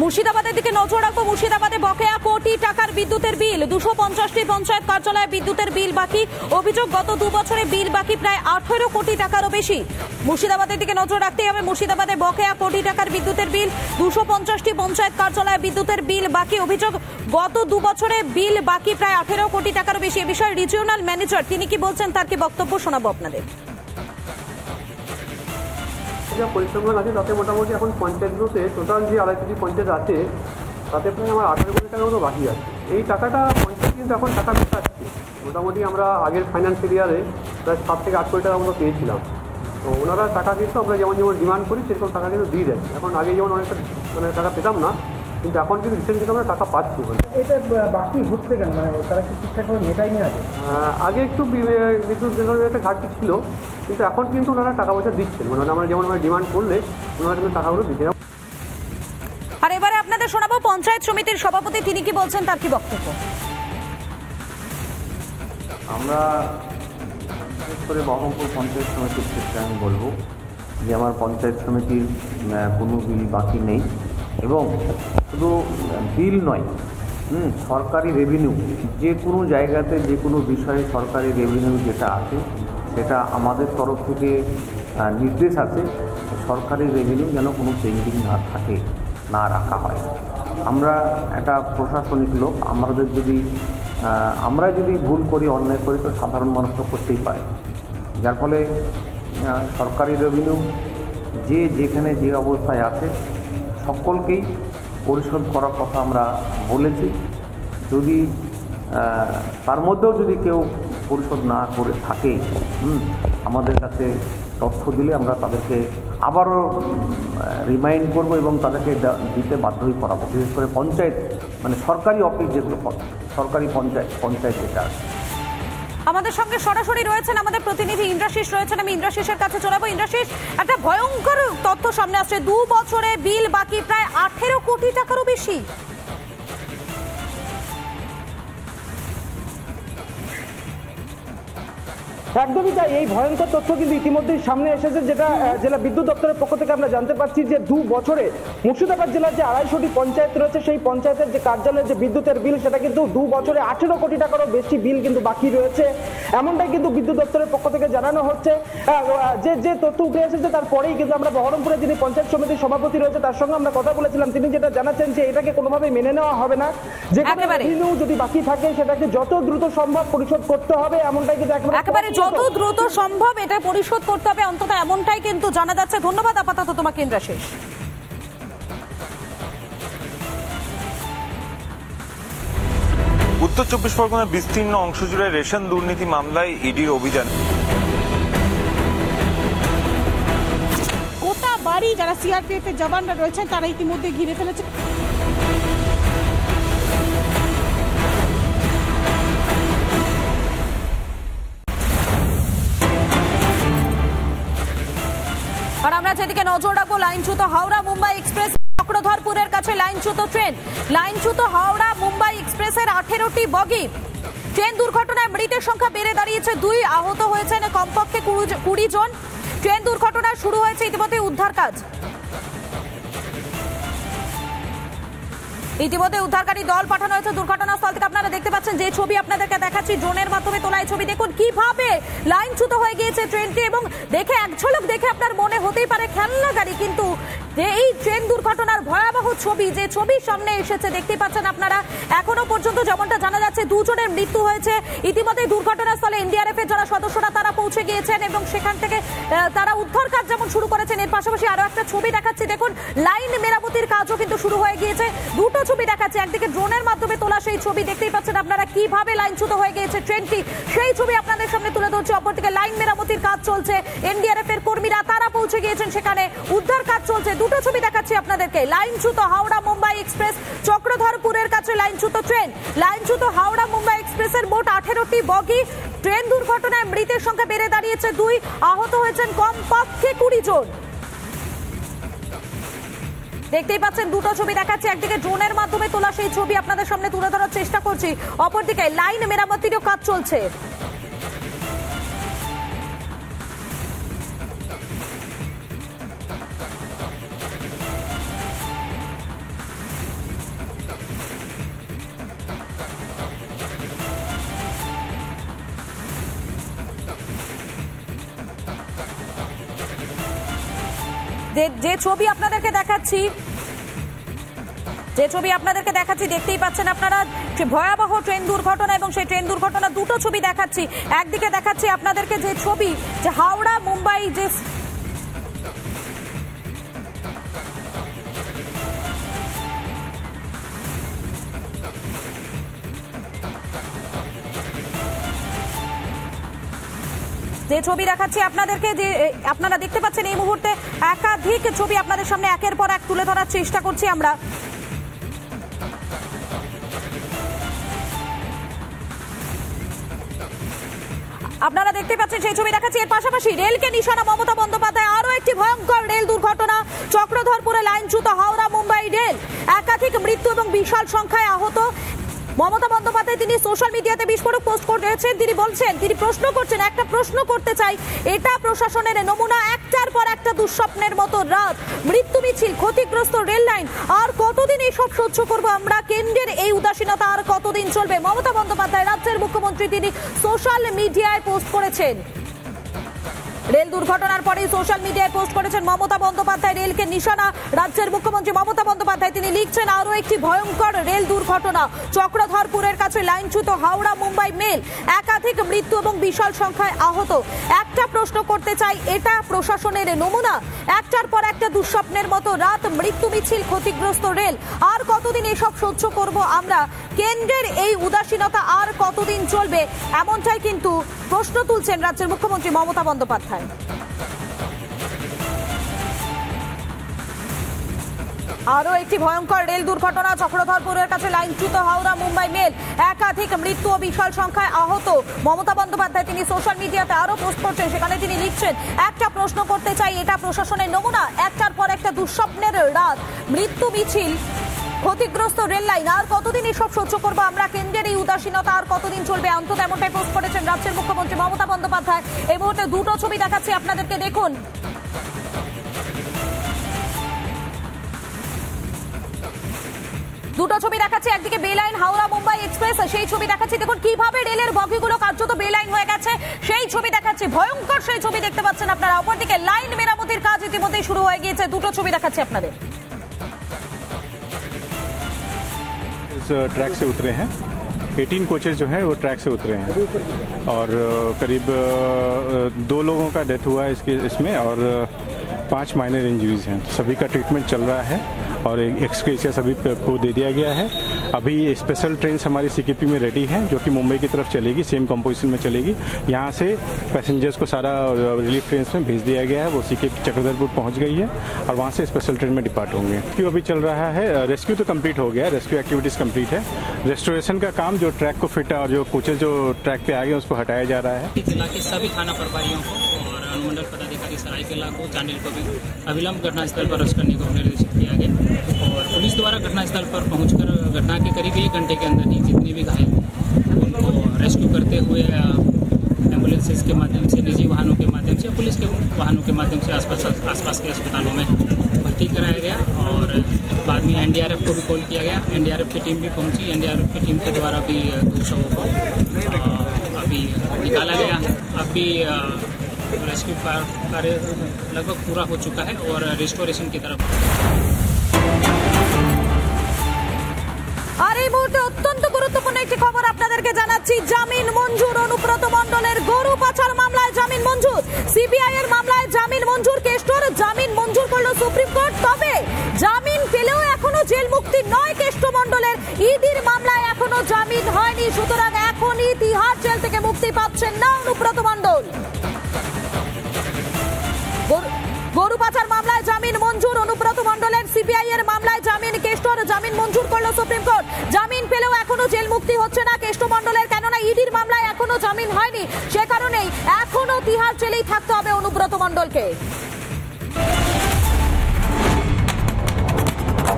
মুর্শিদাবাদের দিকে নজর রাখবো। মুর্শিদাবাদে বকেয়া কোটি টাকার বিদ্যুতের বিল, ২৫০টি পঞ্চায়েত কার্যালয়ে বিদ্যুতের বিল বাকি। অভিযোগ, গত ২ বছরে বিল বাকি প্রায় ১৮ কোটি টাকারও বেশি। মুর্শিদাবাদের দিকে নজর রাখতে হবে। মুর্শিদাবাদে বকেয়া কোটি টাকার বিদ্যুতের বিল, ২৫০টি পঞ্চায়েত কার্যালয়ে বিদ্যুতের বিল বাকি। অভিযোগ, গত ২ বছরে বিল বাকি প্রায় ১৮ কোটি টাকারও বেশি। এ বিষয়ে রিজিওনাল ম্যানেজার তিনি কি বলছেন, তার কি বক্তব্য শোনাবো আপনাদের। যা পরিসংখ্যান আছে তাতে মোটামুটি এখন পঞ্চায়েতগুলোতে টোটাল যে ২.৫টি পঞ্চায়েত আছে তাতে প্রায় আমার ১৮ কোটি টাকার মতো বাকি আছে। এই টাকাটা পঞ্চায়েত কিন্তু এখন টাকা মেটাচ্ছে। মোটামুটি আমরা আগের ফাইন্যান্সিয়াল ইয়ারে প্রায় 7 থেকে 8 কোটি টাকা মতো পেয়েছিলাম। তো ওনারা টাকা কিন্তু আমরা যেমন ডিমান্ড করি সেরকম টাকা কিন্তু দিয়ে দেয়। এখন আগে যেমন অনেকটা মানে টাকা পেতাম না, কিন্তু এখন কিন্তু রিসেন্টলি আমরা টাকা পাচ্ছি। এটা বাকি ঘুরতে গেল মানে তারা কি ঠিকঠাকভাবে মেটাই নিয়ে আছে। আগে একটু বিদ্যুৎ জেনারেটরের একটা ঘাটতি ছিল, কিন্তু এখন কিন্তু ওনারা টাকা পয়সা দিচ্ছেন। মানে আমরা যেমন ডিমান্ড করলে ওনারা কিন্তু টাকাগুলো দিতে। আর এবারে আপনাদের শোনাবো পঞ্চায়েত সমিতির সভাপতি তিনি কি বলছেন, তার কি বক্তব্য। আমরা বিশেষ করে বহরমপুর পঞ্চায়েত সমিতির ক্ষেত্রে আমি বলবো যে আমার পঞ্চায়েত সমিতির কোনো বিল বাকি নেই। এবং শুধু বিল নয়, সরকারি রেভিনিউ যে কোনো জায়গাতে যে কোনো বিষয়ে সরকারি রেভিনিউ যেটা আছে সেটা আমাদের তরফ থেকে নির্দেশ আছে সরকারি রেভিনিউ যেন কোনো পেন্ডিং না থাকে, না রাখা হয়। আমরা একটা প্রশাসনিক লোক, আমরা যদি ভুল করি, অন্যায় করি, তো সাধারণ মানুষ তো করতেই পারে। যার ফলে সরকারি রেভিনিউ যেখানে যে অবস্থায় আছে সকলকেই পরিশোধ করার কথা আমরা বলেছি। যদি তার মধ্যেও যদি কেউ পরিশোধ না করে থাকে, আমাদের কাছে তথ্য দিলে আমরা তাদেরকে আবারও রিমাইন্ড করব এবং তাদেরকে দিতে বাধ্যই করাবো। বিশেষ করে পঞ্চায়েত মানে সরকারি অফিস যেগুলো, সরকারি পঞ্চায়েত যেটা আছে। আমাদের সঙ্গে সরাসরি রয়েছেন আমাদের প্রতিনিধি ইন্দ্রাশিস রয়েছেন। আমি ইন্দ্রাশিসের কাছে চলাবো। ইন্দ্রাশিস, একটা ভয়ঙ্কর তথ্য সামনে আসছে, ২ বছরে বিল বাকি প্রায় ১৮ কোটি টাকারও বেশি। একদমই তাই, এই ভয়ঙ্কর তথ্য কিন্তু ইতিমধ্যেই সামনে এসেছে, যেটা জেলা বিদ্যুৎ দপ্তরের পক্ষ থেকে আমরা জানতে পারছি যে ২ বছরে মুর্শিদাবাদ জেলার যে ২৫০টি পঞ্চায়েত রয়েছে সেই পঞ্চায়েতের যে কার্যালয়ের যে বিদ্যুতের বিল সেটা কিন্তু ২ বছরে ১৮ কোটি টাকারও বেশি বিল কিন্তু বাকি রয়েছে, এমনটাই কিন্তু বিদ্যুৎ দপ্তরের পক্ষ থেকে জানানো হচ্ছে। যে তথ্য উঠে এসেছে তারপরেই কিন্তু আমরা বহরমপুরে যিনি পঞ্চায়েত সমিতির সভাপতি রয়েছে তার সঙ্গে আমরা কথা বলেছিলাম। তিনি যেটা জানাচ্ছেন যে এটাকে কোনোভাবেই মেনে নেওয়া হবে না, যে কোনো রেভিনিউ যদি বাকি থাকে সেটাকে যত দ্রুত সম্ভব পরিশোধ করতে হবে, এমনটাই কিন্তু একেবারে যত দ্রুত সম্ভব এটা পরিশোধ করতে হবে, অন্তত এমনটাই কিন্তু জানা যাচ্ছে। ধন্যবাদ আপাতত তোমাকে ইন্দ্রাশিস। উত্তর ২৪ পরগনার বিস্তীর্ণ অংশ জুড়ে রেশন দুর্নীতি মামলায় ইডির অভিযান। গোটা বাড়ি যারা সিআরপিএফ এর জওয়ানরা রয়েছেন তারা ইতিমধ্যে ঘিরে ফেলেছে। আর আমরা যেদিকে নজর রাখবো লাইনচ্যুত হাওড়া মুম্বাই এক্সপ্রেস, চক্রধরপুরের কাছে লাইনচ্যুত ট্রেন। লাইনচ্যুত হাওড়া মুম্বাই এক্সপ্রেসের 18টি বগি। ট্রেন দুর্ঘটনায় মৃতের সংখ্যা বেড়ে দাঁড়িয়েছে 2, আহত হয়েছেন কমপক্ষে 20 জন। ট্রেন দুর্ঘটনা শুরু হয়েছে, ইতিমধ্যে উদ্ধারকারী দল পাঠানো হয়েছে দুর্ঘটনাস্থল থেকে। আপনারা দেখতে পাচ্ছেন যে ছবি আপনাদেরকে দেখাচ্ছি ড্রোনের মাধ্যমে তোলা এই ছবি, দেখুন কিভাবে লাইনচ্যুত হয়ে গিয়েছে ট্রেনটি। এবং দেখে এক ঝলক দেখে আপনার মনে হতেই পারে খেলনা গাড়ি, কিন্তু এই ট্রেন দুর্ঘটনার ভয়াবহ ছবি, যে ছবি সামনে এসেছে দেখতে পাচ্ছেন আপনারা। এখনো পর্যন্ত যেমনটা জানা যাচ্ছে 2 জনের মৃত্যু হয়েছে। ইতিমধ্যে দুর্ঘটনাস্থলে এনডিআরএফ এর যারা সদস্যরা তারা পৌঁছে গিয়েছেন এবং সেখান থেকে তারা উদ্ধার কাজ যেমন শুরু করেছেন, এর পাশাপাশি আরো একটা ছবি দেখাচ্ছি দেখুন, লাইন মেরামতির কাজও কিন্তু শুরু হয়ে গিয়েছে। দুটো ছবি দেখাচ্ছে, একদিকে ড্রোনের মাধ্যমে তোলা সেই ছবি দেখতেই পাচ্ছেন আপনারা কিভাবে লাইনচ্যুত হয়ে গিয়েছে ট্রেনটি, সেই ছবি আপনাদের সামনে তুলে ধরছে। অপরদিকে লাইন মেরামতির কাজ চলছে, এনডিআরএফ এর কর্মীরা তারা পৌঁছে গিয়েছেন সেখানে, উদ্ধার কাজ চলছে। দুটো ছবি দেখাচ্ছি আপনাদেরকে, লাইনচ্যুত হাওড়া মুম্বাই এক্সপ্রেস, চক্রধরপুরের কাছে লাইনচ্যুত ট্রেন। লাইনচ্যুত হাওড়া মুম্বাই এক্সপ্রেসের মোট 18টি বগি। ট্রেন দুর্ঘটনায় মৃতের সংখ্যা বেড়ে দাঁড়িয়েছে 2, আহত হয়েছেন কমপক্ষে 20 জন। দেখতেই পাচ্ছেন দুটো ছবি দেখাচ্ছি, একদিকে ড্রোনের মাধ্যমে তোলা সেই ছবি আপনাদের সামনে তুলে ধরার চেষ্টা করছি, অপরদিকে লাইন মেরামতিরও কাজ চলছে। ছবি আপনাদেরকে দেখাচ্ছি দেখতেই পাচ্ছেন আপনারা যে ভয়াবহ ট্রেন দুর্ঘটনা এবং সেই ট্রেন দুর্ঘটনা দুটো ছবি দেখাচ্ছি। একদিকে দেখাচ্ছি আপনাদেরকে যে ছবি যে হাওড়া মুম্বাই যে ছবি দেখাচ্ছি আপনাদেরকে যে আপনারা দেখতে পাচ্ছেন এই মুহূর্তে একাধিক ছবি আপনাদের সামনে একের পর এক তুলে ধরার চেষ্টা করছি আমরা। আপনারা দেখতে পাচ্ছেন সেই ছবি দেখাচ্ছি। এর পাশাপাশি রেলকে নিশানা মমতা বন্দ্যোপাধ্যায়, আরো একটি ভয়ঙ্কর রেল দুর্ঘটনা, চক্রধরপুরে লাইনচ্যুত হাওড়া মুম্বাই রেল, একাধিক মৃত্যু এবং বিশাল সংখ্যায় আহত। মমতা বন্দ্যোপাধ্যায় তিনি সোশ্যাল মিডিয়াতে বিস্ফোরক পোস্ট করেছেন। তিনি বলছেন, তিনি প্রশ্ন করছেন, একটা প্রশ্ন করতে চাই, এটা প্রশাসনের নমুনা? একটার পর একটা দুঃস্বপ্নের মতো রাত, মৃত্যু মিছিল, ক্ষতিগ্রস্ত রেল লাইন, আর কতদিন এইসব সহ্য করব আমরা? কেন্দ্রের এই উদাসীনতা আর কতদিন চলবে? মমতা বন্দ্যোপাধ্যায়, রাজ্যের মুখ্যমন্ত্রী, তিনি সোশ্যাল মিডিয়ায় পোস্ট করেছেন। রেল দুর্ঘটনার পরেই সোশ্যাল মিডিয়ায় পোস্ট করেছেন মমতা বন্দ্যোপাধ্যায়, রেলকে নিশানা। রাজ্যের মুখ্যমন্ত্রী মমতা বন্দ্যোপাধ্যায় তিনি লিখছেন, আরও একটি ভয়ঙ্কর রেল দুর্ঘটনা, চক্রধরপুরের কাছে লাইনচ্যুত হাওড়া মুম্বাই মেল, একাধিক মৃত্যু এবং বিশাল সংখ্যায় আহত। একটা প্রশ্ন করতে চাই, এটা প্রশাসনের নমুনা? একটার পর একটা দুঃস্বপ্নের মতো রাত, মৃত্যু মিছিল, ক্ষতিগ্রস্ত রেল, আর কতদিন এসব সহ্য করব আমরা? কেন্দ্রের এই উদাসীনতা আর কতদিন চলবে? এমনটাই কিন্তু প্রশ্ন তুলছেন রাজ্যের মুখ্যমন্ত্রী মমতা বন্দ্যোপাধ্যায়। আরো একটি ভয়ঙ্কর রেল দুর্ঘটনা, চক্রধরপুরের কাছে লাইনচ্যুত হাওড়া মুম্বাই মেল, একাধিক মৃত্যু ও বিশাল সংখ্যায় আহত। মমতা বন্দ্যোপাধ্যায় তিনি সোশ্যাল মিডিয়াতে আরো পোস্ট করছেন, সেখানে তিনি লিখছেন, একটা প্রশ্ন করতে চাই, এটা প্রশাসনের নমুনা? একটার পর একটা দুঃস্বপ্নের রাত, মৃত্যু মিছিল, ক্ষতিগ্রস্ত রেল লাইন, আর কতদিন এসব সহ্য করবো আমরা? কেন্দ্রের এই উদাসীনতা আর কতদিন চলবে? অন্তত এমনটাই পোস্ট করেছেন রাজ্যের মুখ্যমন্ত্রী মমতা বন্দ্যোপাধ্যায়। এই মুহূর্তে দুটো ছবি দেখাচ্ছি আপনাদেরকে, দেখুন। দুটো ছবি দেখাচ্ছি, একদিকে বেলাইন হাওড়া মুম্বাই এক্সপ্রেস, সেই ছবি দেখাচ্ছি, দেখুন কিভাবে রেলের বগিগুলো কার্যত বেলাইন হয়ে গেছে, সেই ছবি দেখাচ্ছি, ভয়ঙ্কর সেই ছবি দেখতে পাচ্ছেন আপনারা। অপরদিকে লাইন মেরামতির কাজ ইতিমধ্যেই শুরু হয়ে গিয়েছে। দুটো ছবি দেখাচ্ছি আপনাদের। ट्रैक से उतरे हैं, 18 कोचेज जो हैं वो ट्रैक से उतरे हैं, और करीब 2 लोगों का डेथ हुआ है इसमें और 5 माइनर इंजरीज हैं। सभी का ट्रीटमेंट चल रहा है और एक्सक्रेशिया सभी को दे दिया गया है। अभी स्पेशल ट्रेन हमारी सीकेपी में रेडी है जो कि मुंबई की तरफ चलेगी, सेम कंपोजिशन में चलेगी। यहाँ से पैसेंजर्स को सारा रिलीफ ट्रेन में भेज दिया गया है, वो सीकेपी चक्रधरपुर पहुँच गई है और वहाँ से स्पेशल ट्रेन में डिपार्ट होंगे। रेस्क्यू अभी चल रहा है, रेस्क्यू तो कम्प्लीट हो गया है, रेस्क्यू एक्टिविटीज़ कम्प्लीट है। रेस्टोरेशन का काम, जो ट्रैक को फिट और जो कोचेज जो ट्रैक पर आ गए उसको हटाया जा रहा है। जिला के सभी थाना प्रभारियों को और अनुमंडल पदाधिकारी सरायकेला को, चांडिल को भी अविलंब घटनास्थल पर रश करने को निर्देशित किया गया और पुलिस द्वारा घटनास्थल पर पहुंचकर घटना के करीब 1 घंटे के अंदर ही जितने भी घायल उनको रेस्क्यू करते हुए एम्बुलेंसेज के माध्यम से, निजी वाहनों के माध्यम से, पुलिस के वाहनों के माध्यम से आसपास के अस्पतालों में भर्ती कराया गया और बाद में NDRF को भी कॉल किया गया। NDRF की टीम भी पहुँची, NDRF की टीम के द्वारा भी 200 को अभी निकाला गया। अभी रेस्क्यू कार्य लगभग पूरा हो चुका है और रेस्टोरेशन की तरफ। अरे मुहूर्त अत्यंत गुरुत्वपूर्ण एक खबर আপনাদেরকে জানাচ্ছি, জামিন মঞ্জুর অনুব্রত মণ্ডলের, গরু পাচার মামলায় জামিন মঞ্জুর, CBI এর মামলায় জামিন মঞ্জুর, কেষ্টর জামিন মঞ্জুর করলো সুপ্রিম কোর্ট। তবে জামিন পেলেও এখনো জেল মুক্তি নয় কেষ্ট মণ্ডলের, ইডির মামলায় এখনো জামিন হয়নি, সুতরাং এখনই তিহার জেল থেকে মুক্তি পাচ্ছেন না অনুব্রত মণ্ডল। গরু পাচার মামলায় জামিন মঞ্জুর অনুব্রত মণ্ডলের, CBI এর মামলায় জামিন, কেষ্টর জামিন মঞ্জুর করলো সুপ্রিম কোর্ট। জামিন পেলেও এখনো জেল মুক্তি হচ্ছে না কেষ্ট মণ্ডলের, কেননা ইডির মামলায় এখনো জামিন হয়নি, সে কারণেই এখনো তিহার জেলেই থাকতে হবে অনুব্রত মণ্ডলকে।